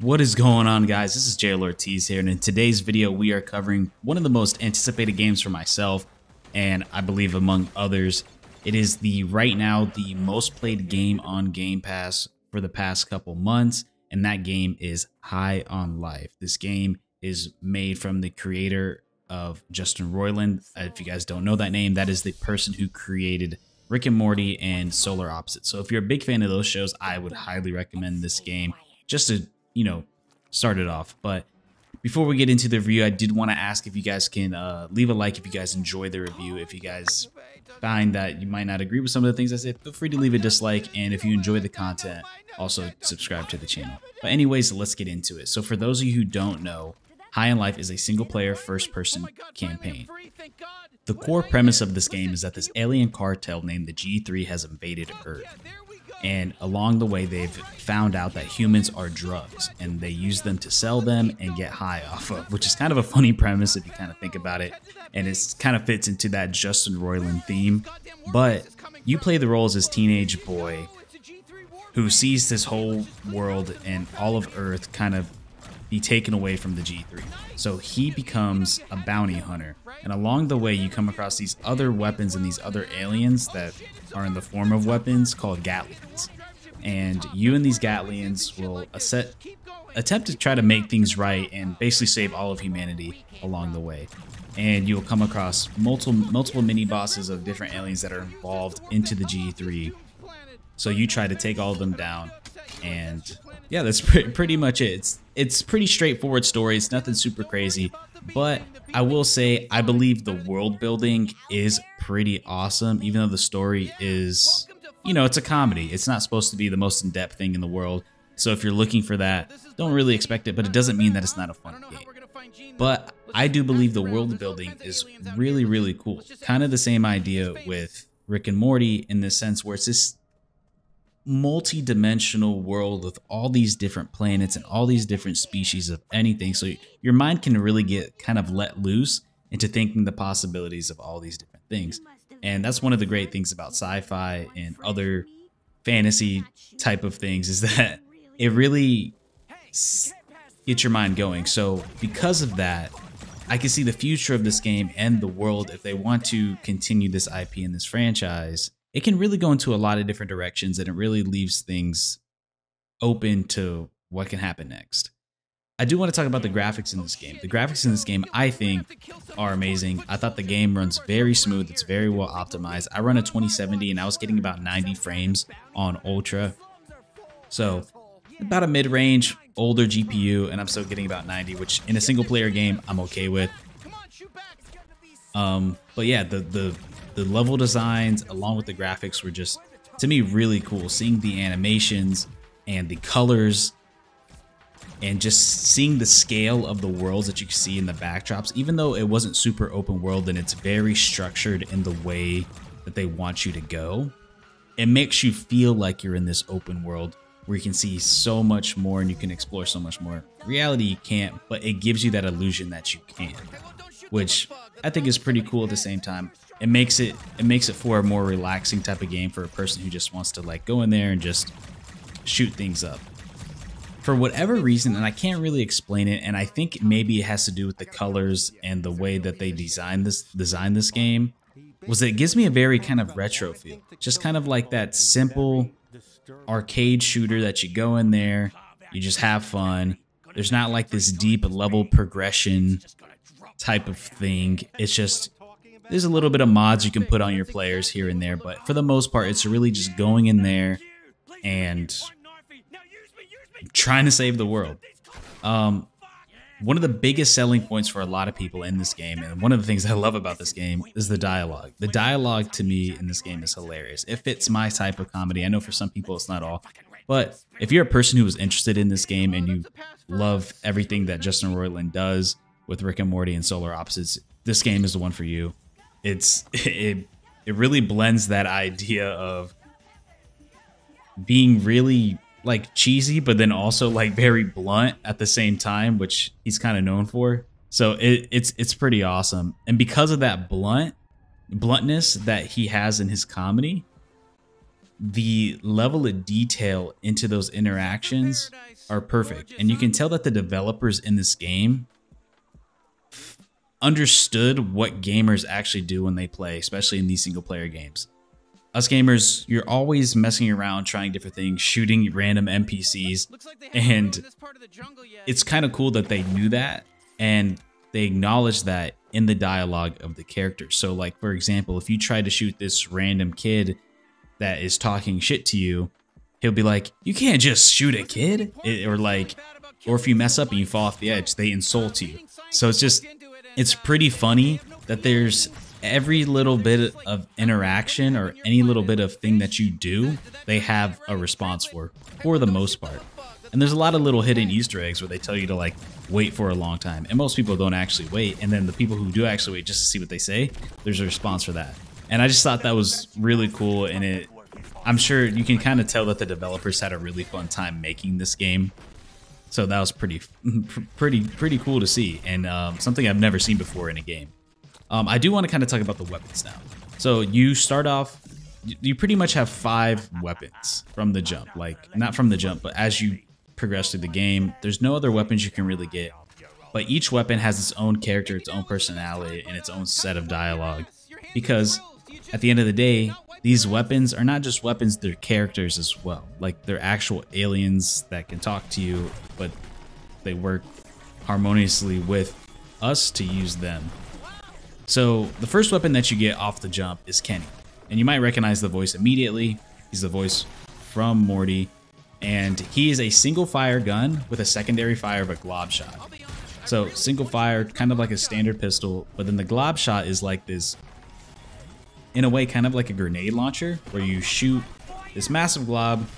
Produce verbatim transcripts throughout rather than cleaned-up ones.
What is going on, guys? This is JLortiz here, and in today's video we are covering one of the most anticipated games for myself, and I believe among others. It is the right now the most played game on Game Pass for the past couple months, and that game is High on Life. This game is made from the creator of Justin Roiland. If you guys don't know that name, that is the person who created Rick and Morty and Solar Opposites. So if you're a big fan of those shows, I would highly recommend this game just to, you know, start it off. But before we get into the review, I did want to ask if you guys can uh, leave a like if you guys enjoy the review. If you guys find that you might not agree with some of the things I said, feel free to leave a dislike. And if you enjoy the content, also subscribe to the channel. But anyways, let's get into it. So for those of you who don't know, High on Life is a single-player, first-person campaign. The core premise of this game is that this alien cartel named the G three has invaded Earth. And along the way, they've found out that humans are drugs, and they use them to sell them and get high off of, which is kind of a funny premise if you kind of think about it. And it kind of fits into that Justin Roiland theme. But you play the roles as teenage boy who sees this whole world and all of Earth kind of be taken away from the G three. So he becomes a bounty hunter. And along the way, you come across these other weapons and these other aliens that are in the form of weapons called Gatlians. And you and these Gatlians will attempt to try to make things right and basically save all of humanity along the way. And you will come across multiple, multiple mini-bosses of different aliens that are involved into the G three. So you try to take all of them down. And yeah, that's pre pretty much it. It's, it's pretty straightforward story. It's nothing super crazy, but I will say I believe the world building is pretty awesome, even though the story is, you know, it's a comedy. It's not supposed to be the most in-depth thing in the world. So if you're looking for that, don't really expect it, but it doesn't mean that it's not a fun game. But I do believe the world building is really, really cool. Kind of the same idea with Rick and Morty in the sense where it's this multi-dimensional world with all these different planets and all these different species of anything, so your mind can really get kind of let loose into thinking the possibilities of all these different things. And that's one of the great things about sci-fi and other fantasy type of things, is that it really gets your mind going. So because of that, I can see the future of this game and the world, if they want to continue this I P in this franchise. It can really go into a lot of different directions, and it really leaves things open to what can happen next. I do want to talk about the graphics in this game. The graphics in this game, I think, are amazing. I thought the game runs very smooth. It's very well optimized. I run a twenty seventy, and I was getting about ninety frames on Ultra. So about a mid-range, older G P U, and I'm still getting about ninety, which in a single-player game, I'm okay with. Um, but yeah, the... the The level designs along with the graphics were just, to me, really cool. Seeing the animations and the colors and just seeing the scale of the worlds that you can see in the backdrops, even though it wasn't super open world and it's very structured in the way that they want you to go, it makes you feel like you're in this open world where you can see so much more and you can explore so much more. In reality, you can't, but it gives you that illusion that you can, which I think is pretty cool at the same time. It makes it it makes it for a more relaxing type of game for a person who just wants to like go in there and just shoot things up. For whatever reason, and I can't really explain it, and I think maybe it has to do with the colors and the way that they designed this designed this game, was that it gives me a very kind of retro feel. Just kind of like that simple arcade shooter that you go in there, you just have fun. There's not like this deep level progression type of thing. It's just there's a little bit of mods you can put on your players here and there, but for the most part, it's really just going in there and trying to save the world. Um, one of the biggest selling points for a lot of people in this game, and one of the things I love about this game, is the dialogue. The dialogue to me in this game is hilarious. It fits my type of comedy. I know for some people it's not all, but if you're a person who is interested in this game and you love everything that Justin Roiland does with Rick and Morty and Solar Opposites, this game is the one for you. It's it it really blends that idea of being really like cheesy, but then also like very blunt at the same time, which he's kind of known for. So it, it's it's pretty awesome. And because of that blunt bluntness that he has in his comedy, the level of detail into those interactions are perfect. And you can tell that the developers in this game understood what gamers actually do when they play, especially in these single player games. Us gamers, you're always messing around, trying different things, shooting random N P Cs. And it's kind of cool that they knew that and they acknowledged that in the dialogue of the characters. So like, for example, if you try to shoot this random kid that is talking shit to you, he'll be like, you can't just shoot a kid. It, or like, or if you mess up and you fall off the edge, they insult you. So it's just, it's pretty funny that there's every little bit of interaction or any little bit of thing that you do, they have a response for, for the most part. And there's a lot of little hidden Easter eggs where they tell you to like wait for a long time. And most people don't actually wait. And then the people who do actually wait just to see what they say, there's a response for that. And I just thought that was really cool, and it, I'm sure you can kind of tell that the developers had a really fun time making this game. So that was pretty, pretty, pretty cool to see, and um, something I've never seen before in a game. Um, I do want to kind of talk about the weapons now. So you start off, you pretty much have five weapons from the jump, like not from the jump, but as you progress through the game, there's no other weapons you can really get. But each weapon has its own character, its own personality, and its own set of dialogue, because at the end of the day, these weapons are not just weapons, they're characters as well. Like, they're actual aliens that can talk to you, but they work harmoniously with us to use them. So the first weapon that you get off the jump is Kenny. And you might recognize the voice immediately. He's the voice from Morty. And he is a single fire gun with a secondary fire of a glob shot. So single fire, kind of like a standard pistol, but then the glob shot is like this, in a way, kind of like a grenade launcher, where you shoot this massive glob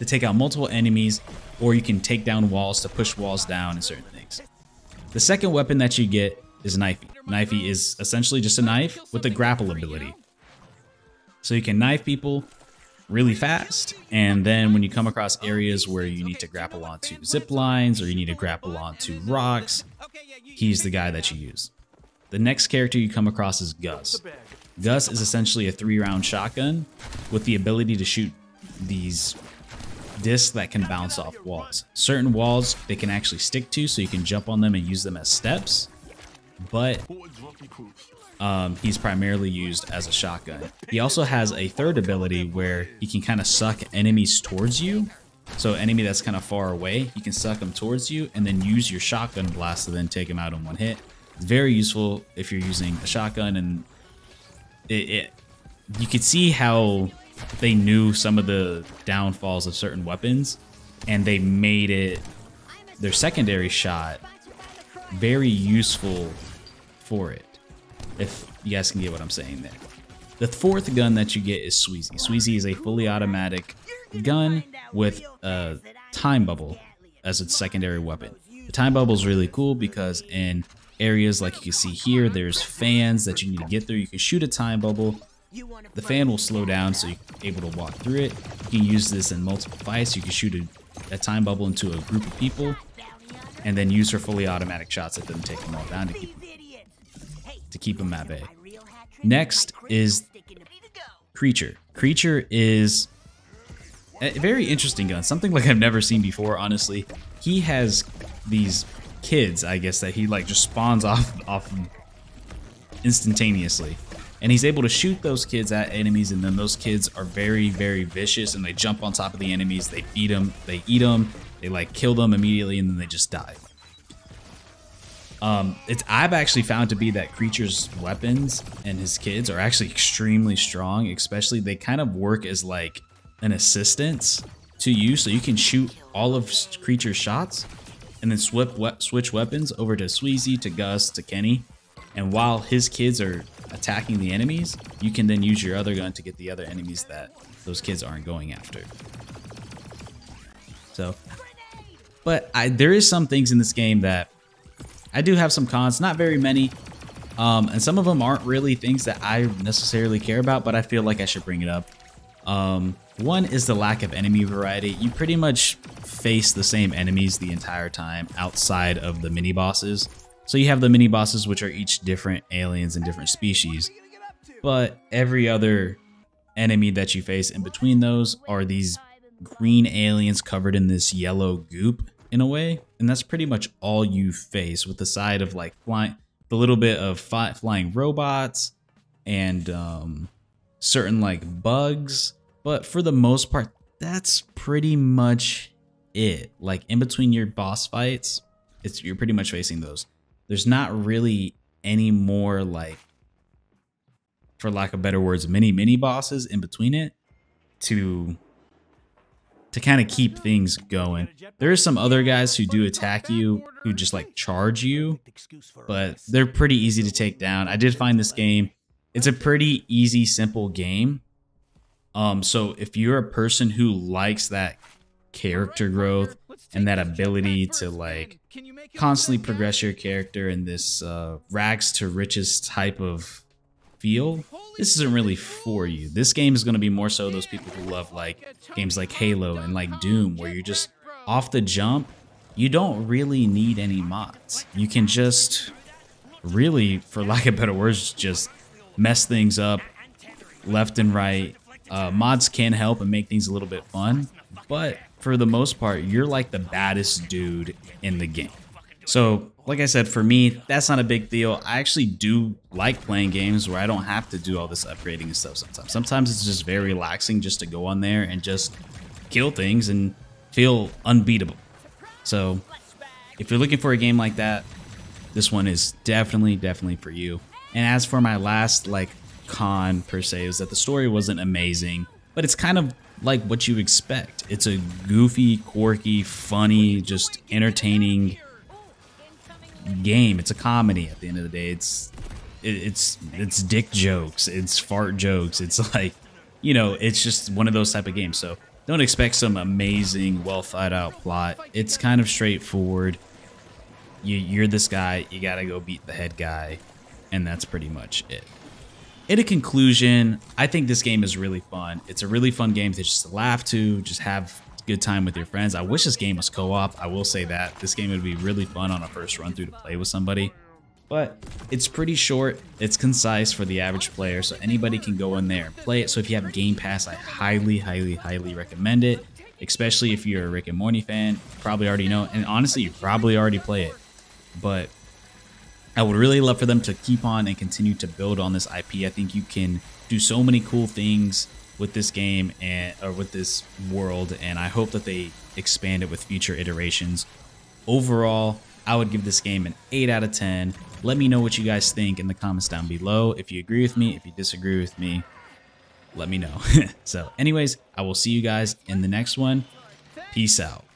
to take out multiple enemies, or you can take down walls to push walls down and certain things. The second weapon that you get is knifey. Knifey is essentially just a knife with a grapple ability. So you can knife people really fast, and then when you come across areas where you need to grapple onto zip lines or you need to grapple onto rocks, he's the guy that you use. The next character you come across is Gus. Gus is essentially a three-round shotgun with the ability to shoot these discs that can bounce off walls. Certain walls they can actually stick to, so you can jump on them and use them as steps, but um, he's primarily used as a shotgun. He also has a third ability where he can kind of suck enemies towards you. So enemy that's kind of far away, you can suck them towards you and then use your shotgun blast to then take him out in one hit. It's very useful if you're using a shotgun, and It, it, you could see how they knew some of the downfalls of certain weapons, and they made it their secondary shot very useful for it, if you guys can get what I'm saying there. The fourth gun that you get is Sweezy. Sweezy is a fully automatic gun with a time bubble as its secondary weapon. The time bubble is really cool because in areas like you can see here, there's fans that you need to get through. You can shoot a time bubble, the fan will slow down so you're able to walk through it. You can use this in multiple fights. You can shoot a, a time bubble into a group of people and then use her fully automatic shots at them, take them all down to keep, to keep them at bay. Next is Creature. Creature is a very interesting gun, something like I've never seen before, honestly. He has these kids, I guess, that he like just spawns off off instantaneously, and he's able to shoot those kids at enemies, and then those kids are very very vicious, and they jump on top of the enemies, they beat them, they eat them, they like kill them immediately, and then they just die. Um, it's I've actually found to be that Creature's weapons and his kids are actually extremely strong, especially they kind of work as like an assistance to you, so you can shoot all of Creature's shots and then switch weapons over to Sweezy, to Gus, to Kenny. And while his kids are attacking the enemies, you can then use your other gun to get the other enemies that those kids aren't going after. So, but I, there is some things in this game that I do have some cons, not very many. Um, and some of them aren't really things that I necessarily care about, but I feel like I should bring it up. Um, one is the lack of enemy variety. You pretty much face the same enemies the entire time outside of the mini bosses. So you have the mini bosses, which are each different aliens and different species, but every other enemy that you face in between those are these green aliens covered in this yellow goop in a way. And that's pretty much all you face, with the side of like flying, the little bit of fi flying robots and um, certain like bugs. But for the most part, that's pretty much it. Like in between your boss fights, it's you're pretty much facing those. There's not really any more like, for lack of better words, mini mini bosses in between it to to kind of keep things going. There are some other guys who do attack you, who just like charge you, but they're pretty easy to take down. I did find this game, it's a pretty easy, simple game. Um, so if you're a person who likes that character growth and that ability to like constantly progress your character in this uh, rags to riches type of feel, this isn't really for you. This game is going to be more so those people who love like games like Halo and like Doom, where you're just off the jump. You don't really need any mods. You can just really, for lack of better words, just mess things up left and right. Uh, mods can help and make things a little bit fun, but for the most part, you're like the baddest dude in the game. So like I said, for me, that's not a big deal. I actually do like playing games where I don't have to do all this upgrading and stuff sometimes. Sometimes it's just very relaxing just to go on there and just kill things and feel unbeatable. So if you're looking for a game like that, this one is definitely, definitely for you. And as for my last like con per se, is that the story wasn't amazing, but it's kind of like what you expect. It's a goofy, quirky, funny, just entertaining game. It's a comedy at the end of the day. It's it, it's it's dick jokes, it's fart jokes, it's like, you know, it's just one of those type of games. So don't expect some amazing, well thought out plot. It's kind of straightforward. You, you're this guy, you gotta go beat the head guy, and that's pretty much it. In a conclusion, I think this game is really fun. It's a really fun game to just laugh to, just have a good time with your friends. I wish this game was co-op. I will say that. This game would be really fun on a first run through to play with somebody. But it's pretty short. It's concise for the average player, so anybody can go in there and play it. So if you have Game Pass, I highly, highly, highly recommend it. Especially if you're a Rick and Morty fan. You probably already know it. And honestly, you probably already play it. But I would really love for them to keep on and continue to build on this I P. I think you can do so many cool things with this game and or with this world, and I hope that they expand it with future iterations. Overall, I would give this game an eight out of ten. Let me know what you guys think in the comments down below. If you agree with me, if you disagree with me, let me know. So anyways, I will see you guys in the next one. Peace out.